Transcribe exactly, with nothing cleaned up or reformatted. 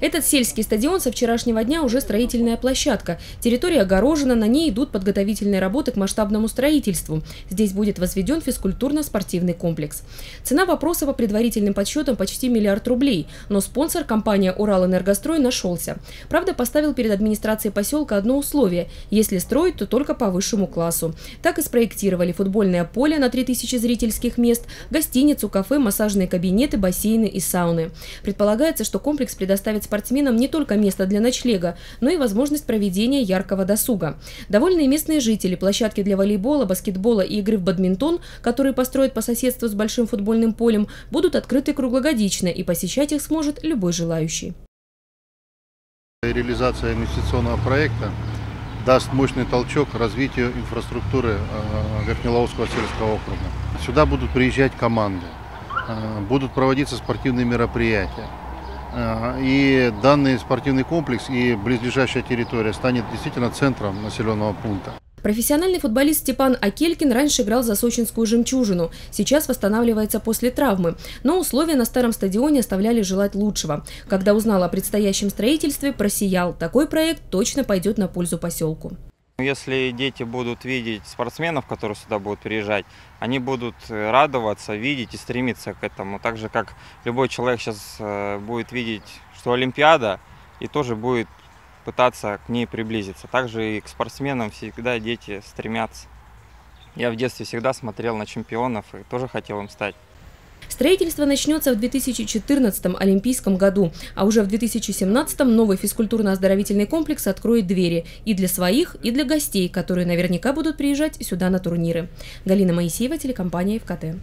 Этот сельский стадион со вчерашнего дня уже строительная площадка. Территория огорожена, на ней идут подготовительные работы к масштабному строительству. Здесь будет возведен физкультурно-спортивный комплекс. Цена вопроса по предварительным подсчетам почти миллиард рублей, но спонсор, компания «Уралэнергострой», нашелся. Правда, поставил перед администрацией поселка одно условие – если строить, то только по высшему классу. Так и спроектировали футбольное поле на три тысячи зрительских мест, гостиницу, кафе, массажные кабинеты, бассейны и сауны. Предполагается, что комплекс предоставит спортсменам не только место для ночлега, но и возможность проведения яркого досуга. Довольные местные жители площадки для волейбола, баскетбола и игры в бадминтон, которые построят по соседству с большим футбольным полем, будут открыты круглогодично, и посещать их сможет любой желающий. Реализация инвестиционного проекта даст мощный толчок развитию инфраструктуры Верхнеловского сельского округа. Сюда будут приезжать команды, будут проводиться спортивные мероприятия. И данный спортивный комплекс и близлежащая территория станет действительно центром населенного пункта. Профессиональный футболист Степан Акелькин раньше играл за сочинскую «Жемчужину». Сейчас восстанавливается после травмы. Но условия на старом стадионе оставляли желать лучшего. Когда узнал о предстоящем строительстве, просиял. Такой проект точно пойдет на пользу поселку. Если дети будут видеть спортсменов, которые сюда будут приезжать, они будут радоваться, видеть и стремиться к этому. Так же, как любой человек сейчас будет видеть, что Олимпиада, и тоже будет пытаться к ней приблизиться. Также и к спортсменам всегда дети стремятся. Я в детстве всегда смотрел на чемпионов и тоже хотел им стать. Строительство начнется в две тысячи четырнадцатом олимпийском году, а уже в две тысячи семнадцатом новый физкультурно-оздоровительный комплекс откроет двери и для своих, и для гостей, которые наверняка будут приезжать сюда на турниры. Галина Моисеева, телекомпания «Эфкате».